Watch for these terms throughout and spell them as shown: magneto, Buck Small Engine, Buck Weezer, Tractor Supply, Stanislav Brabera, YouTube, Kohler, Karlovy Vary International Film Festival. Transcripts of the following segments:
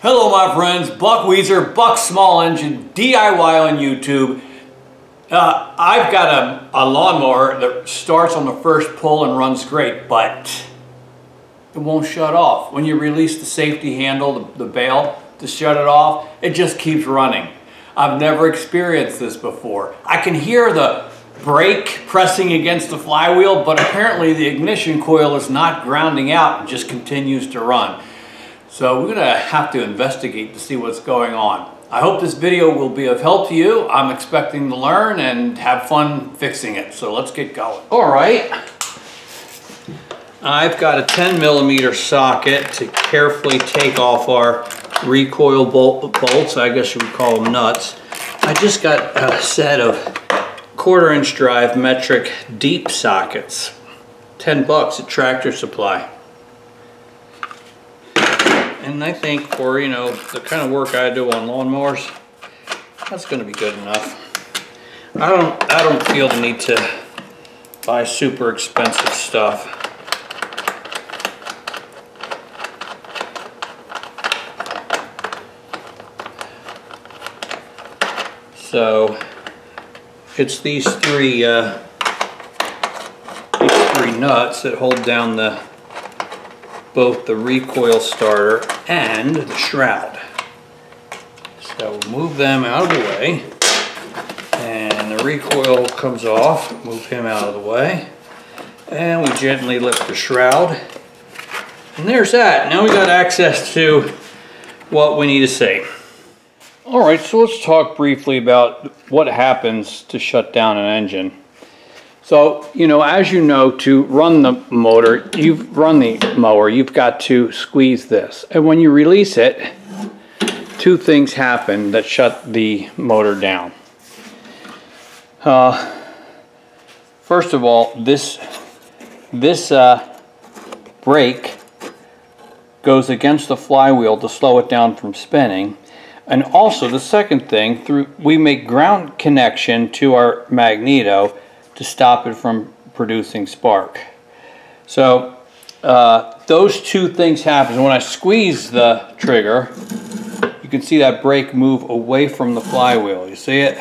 Hello my friends, Buck Weezer, Buck Small Engine, DIY on YouTube. I've got a lawnmower that starts on the first pull and runs great, but it won't shut off. When you release the safety handle, the bail, to shut it off, it just keeps running. I've never experienced this before. I can hear the brake pressing against the flywheel, but apparently the ignition coil is not grounding out and just continues to run. So we're going to have to investigate to see what's going on. I hope this video will be of help to you. I'm expecting to learn and have fun fixing it. So let's get going. All right. I've got a 10mm socket to carefully take off our recoil bolts. I guess you would call them nuts. I just got a set of 1/4" drive metric deep sockets. $10 at Tractor Supply. And I think for, you know, the kind of work I do on lawnmowers, that's going to be good enough. I don't feel the need to buy super expensive stuff. So it's these three nuts that hold down both the recoil starter and the shroud. So we'll move them out of the way, and the recoil comes off. Move him out of the way, and we gently lift the shroud, and there's that. Now we got access to what we need to see. All right, so let's talk briefly about what happens to shut down an engine. So, you know, as you know, to run the motor, you've got to squeeze this. And when you release it, two things happen that shut the motor down. First of all, this brake goes against the flywheel to slow it down from spinning. And also, the second thing, we make ground connection to our magneto to stop it from producing spark. So those two things happen. When I squeeze the trigger, you can see that brake move away from the flywheel. You see it?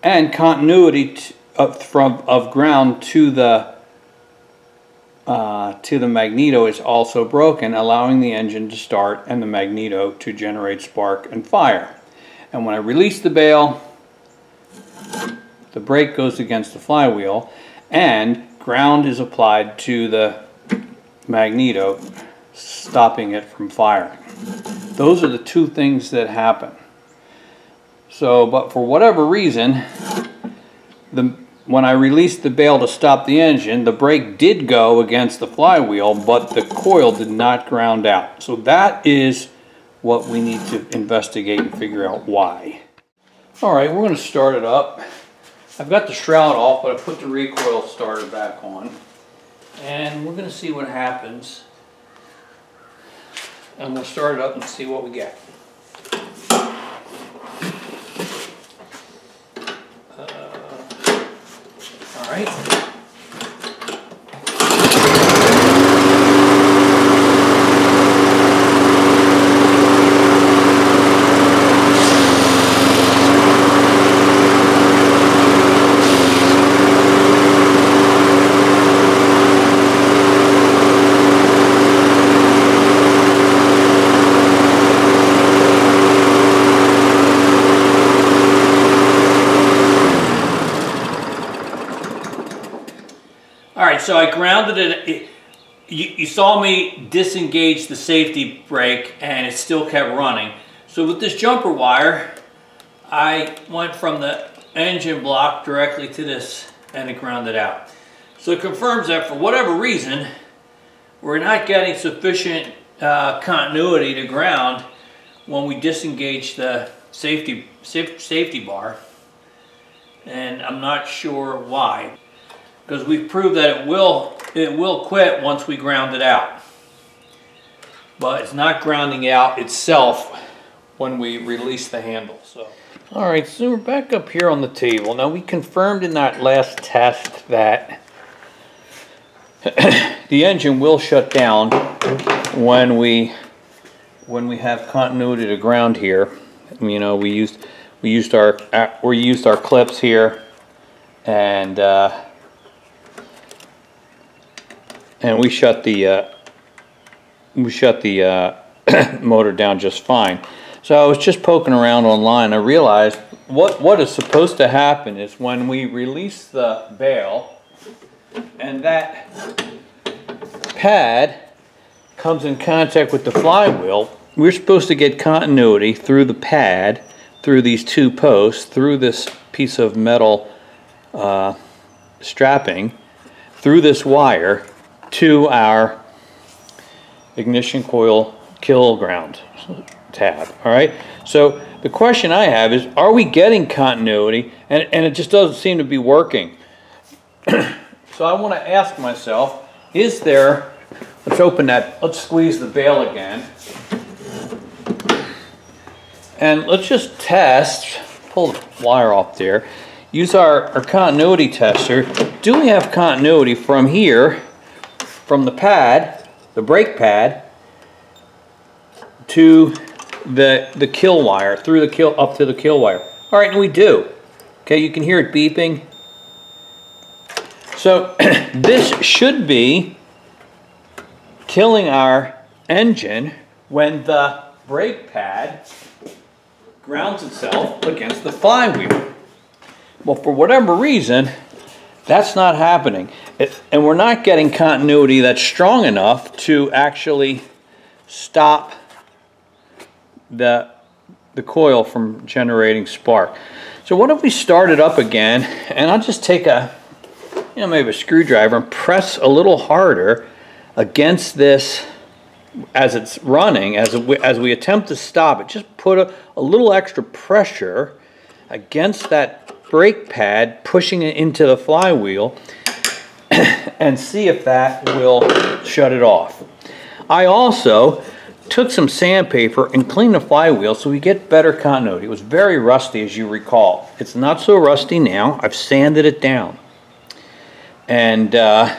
And continuity of ground to the magneto is also broken, allowing the engine to start and the magneto to generate spark and fire. And when I release the bail, the brake goes against the flywheel, and ground is applied to the magneto, stopping it from firing. Those are the two things that happen. So, but for whatever reason, when I released the bail to stop the engine, the brake did go against the flywheel, but the coil did not ground out. So that is what we need to investigate and figure out why. All right, we're going to start it up. I've got the shroud off, but I put the recoil starter back on, and we're going to see what happens, and we'll start it up and see what we get. All right. So I grounded it. You saw me disengage the safety brake, and it still kept running. So with this jumper wire, I went from the engine block directly to this, and it grounded out. So it confirms that for whatever reason, we're not getting sufficient continuity to ground when we disengage the safety bar, and I'm not sure why. Because we've proved that it will quit once we ground it out. But it's not grounding out itself when we release the handle. So. All right, so we're back up here on the table. Now we confirmed in that last test that the engine will shut down when we when we have continuity to ground here, you know, we used our clips here, and we shut the motor down just fine. So I was just poking around online. I realized what is supposed to happen is when we release the bail, and that pad comes in contact with the flywheel, we're supposed to get continuity through the pad, through these two posts, through this piece of metal strapping, through this wire to our ignition coil kill ground tab. All right, so the question I have is, are we getting continuity? And it just doesn't seem to be working. So I want to ask myself, is there, let's open that, let's squeeze the bail again. And let's just test, pull the wire off there, use our continuity tester. Do we have continuity from here, from the pad, the brake pad, to the kill wire, through the kill, up to the kill wire? All right, and we do. Okay, you can hear it beeping. So this should be killing our engine when the brake pad grounds itself against the flywheel. Well, for whatever reason, that's not happening. And we're not getting continuity that's strong enough to actually stop the coil from generating spark. So what if we start it up again, and I'll just take a, you know, maybe a screwdriver and press a little harder against this as it's running, as we attempt to stop it. Just put a little extra pressure against that brake pad, pushing it into the flywheel, and see if that will shut it off. I also took some sandpaper and cleaned the flywheel so we get better continuity. It was very rusty, as you recall. It's not so rusty now. I've sanded it down. And I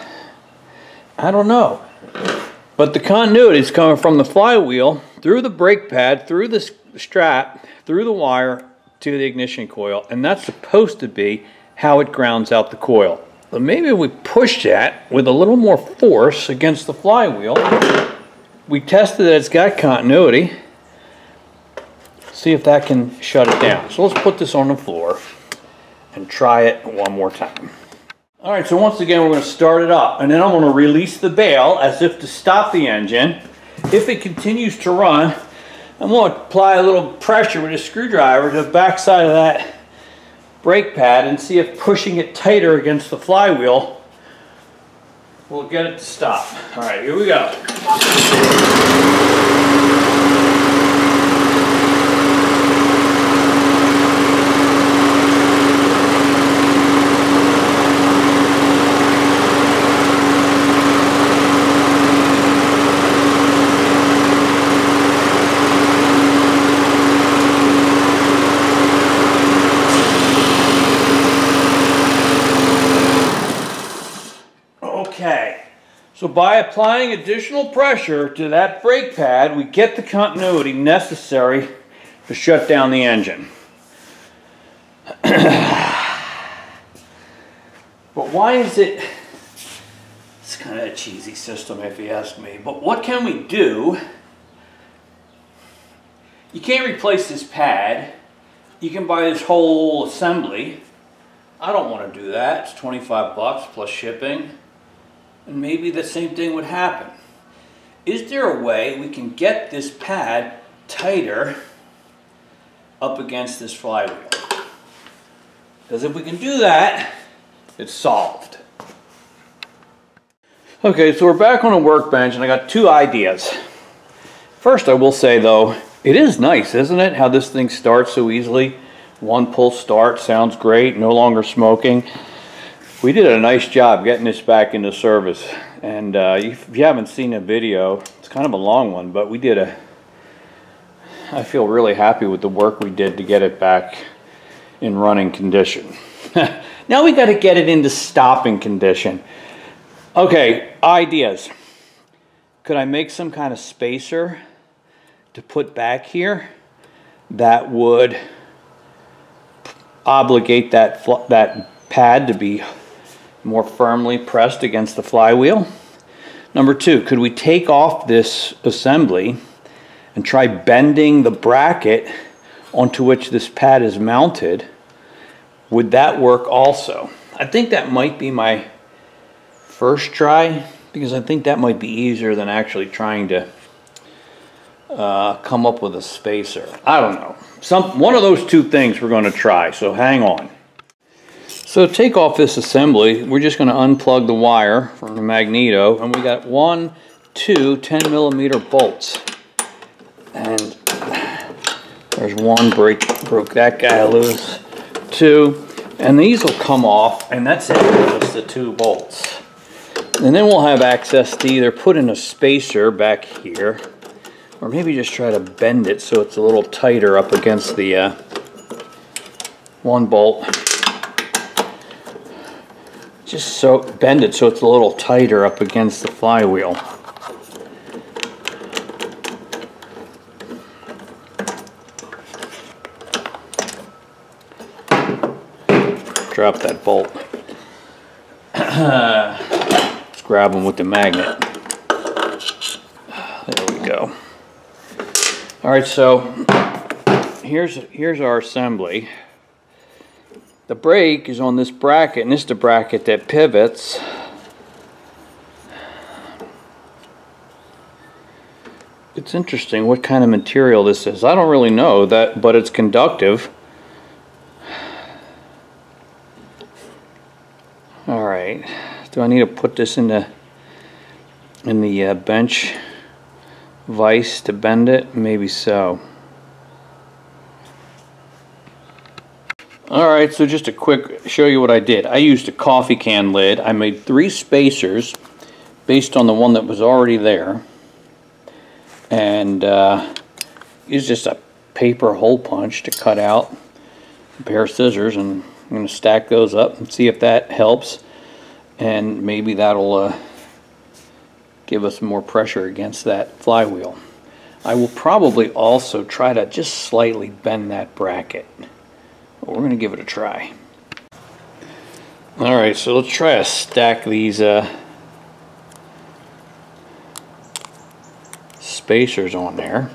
don't know, but the continuity is coming from the flywheel, through the brake pad, through the strap, through the wire to the ignition coil, and that's supposed to be how it grounds out the coil. But maybe if we push that with a little more force against the flywheel, we tested that it's got continuity. See if that can shut it down. So let's put this on the floor and try it one more time. All right, so once again, we're going to start it up, and then I'm going to release the bail as if to stop the engine. If it continues to run, I'm going to apply a little pressure with a screwdriver to the backside of that brake pad and see if pushing it tighter against the flywheel will get it to stop. All right, here we go. So by applying additional pressure to that brake pad, we get the continuity necessary to shut down the engine. But why is it, it's kind of a cheesy system if you ask me, but what can we do? You can't replace this pad. You can buy this whole assembly. I don't want to do that. It's 25 bucks plus shipping. And maybe the same thing would happen. Is there a way we can get this pad tighter up against this flywheel? Because if we can do that, it's solved. Okay, so we're back on a workbench, and I got two ideas. First, I will say though, it is nice, isn't it, how this thing starts so easily? One pull start, sounds great, no longer smoking. We did a nice job getting this back into service, and if you haven't seen a video, it's kind of a long one, but we did a, I feel really happy with the work we did to get it back in running condition. Now we got to get it into stopping condition. Okay, ideas. Could I make some kind of spacer to put back here that would obligate that pad to be more firmly pressed against the flywheel. Number two, could we take off this assembly and try bending the bracket onto which this pad is mounted? Would that work also? I think that might be my first try, because I think that might be easier than actually trying to come up with a spacer. I don't know. One of those two things we're going to try, so hang on. So to take off this assembly, we're just going to unplug the wire from the magneto, and we got 1, 2 10-millimeter bolts. And there's one, broke that guy loose. Two, and these will come off, and that's it, just the two bolts. And then we'll have access to either put in a spacer back here, or maybe just try to bend it so it's a little tighter up against the one bolt. Just so bend it so it's a little tighter up against the flywheel. Drop that bolt. Let's grab them with the magnet. There we go. All right, so here's our assembly. The brake is on this bracket, and this is the bracket that pivots. It's interesting what kind of material this is. I don't really know that, but it's conductive. All right, do I need to put this in the bench vise to bend it? Maybe so. All right, so just a quick show you what I did. I used a coffee can lid. I made 3 spacers based on the one that was already there, and used just a paper hole punch to cut out a pair of scissors, and I'm going to stack those up and see if that helps, and maybe that'll give us more pressure against that flywheel. I will probably also try to just slightly bend that bracket. But we're going to give it a try. Alright, so let's try to stack these spacers on there.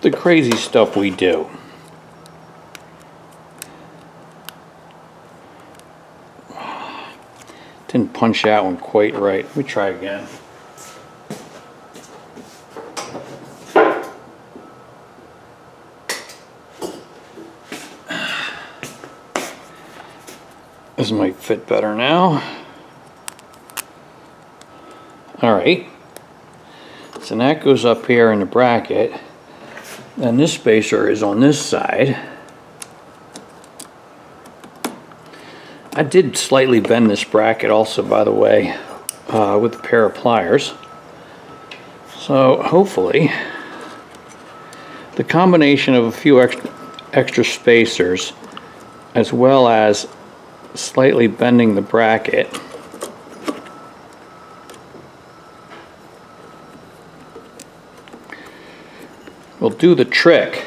The crazy stuff we do. Didn't punch that one quite right. Let me try again. This might fit better now. All right. So that goes up here in the bracket. And this spacer is on this side. I did slightly bend this bracket also, by the way, with a pair of pliers. So hopefully the combination of a few extra spacers, as well as slightly bending the bracket, will do the trick.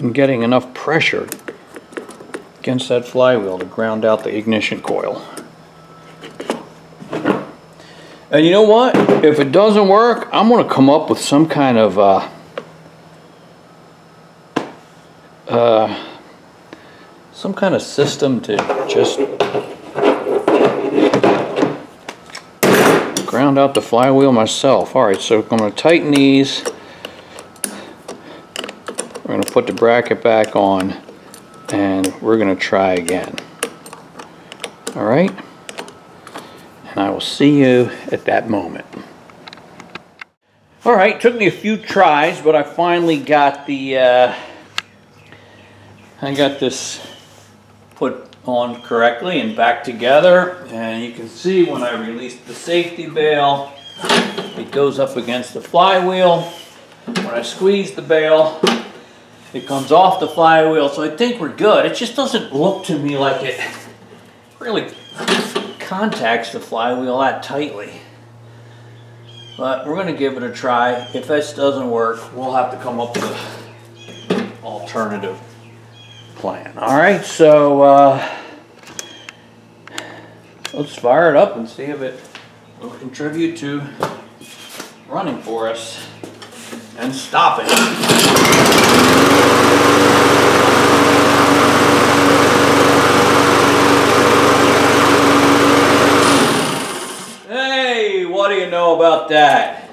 And getting enough pressure against that flywheel to ground out the ignition coil. And you know what? If it doesn't work, I'm going to come up with some kind of system to just ground out the flywheel myself. Alright, so I'm going to tighten these. We're going to put the bracket back on, and we're going to try again. Alright? And I will see you at that moment. Alright, took me a few tries, but I finally got the I got this put on correctly and back together, and you can see when I released the safety bail, it goes up against the flywheel, When I squeeze the bale, it comes off the flywheel, so I think we're good. It just doesn't look to me like it really contacts the flywheel that tightly. But we're going to give it a try. If this doesn't work, we'll have to come up with an alternative plan. Alright, so let's fire it up and see if it will contribute to running for us and stopping. Hey, what do you know about that?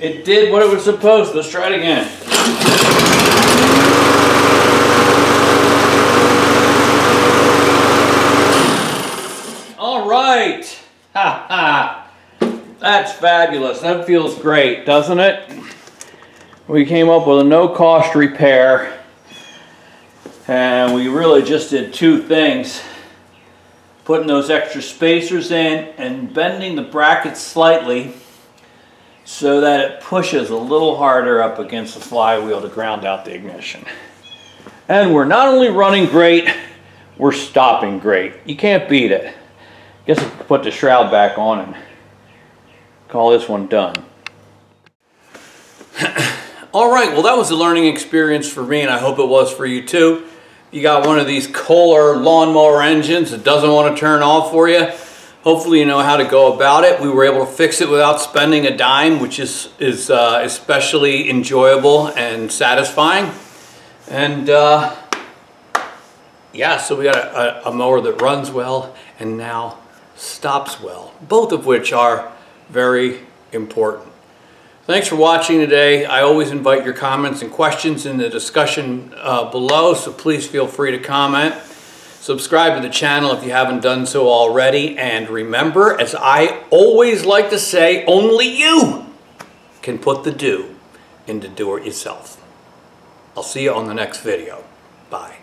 It did what it was supposed to. Let's try it again. Ha ha! That's fabulous. That feels great, doesn't it? We came up with a no-cost repair, and we really just did two things: putting those extra spacers in and bending the brackets slightly so that it pushes a little harder up against the flywheel to ground out the ignition. And we're not only running great, we're stopping great. You can't beat it. Guess I can put the shroud back on and call this one done. Alright, well that was a learning experience for me, and I hope it was for you too. You got one of these Kohler lawnmower engines that doesn't want to turn off for you. Hopefully you know how to go about it. We were able to fix it without spending a dime, which is especially enjoyable and satisfying. And yeah, so we got a mower that runs well and now stops well, both of which are very important. Thanks for watching today. I always invite your comments and questions in the discussion below, so please feel free to comment. Subscribe to the channel if you haven't done so already, and remember, as I always like to say, only you can put the do into do-it-yourself. I'll see you on the next video. Bye.